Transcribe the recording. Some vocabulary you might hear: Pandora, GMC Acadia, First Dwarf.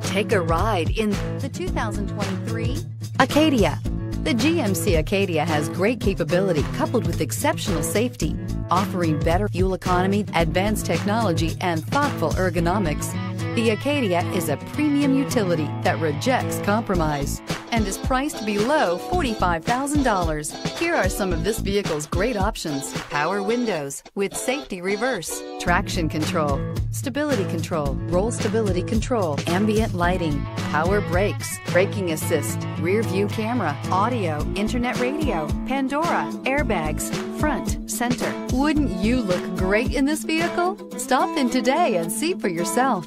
Take a ride in the 2023 Acadia. The GMC Acadia has great capability coupled with exceptional safety, offering better fuel economy, advanced technology, and thoughtful ergonomics. The Acadia is a premium utility that rejects compromise and is priced below $45,000. Here are some of this vehicle's great options: power windows with safety reverse, traction control, stability control, roll stability control, ambient lighting, power brakes, braking assist, rear view camera, audio, internet radio, Pandora, airbags, front, center. Wouldn't you look great in this vehicle? Stop in today and see for yourself.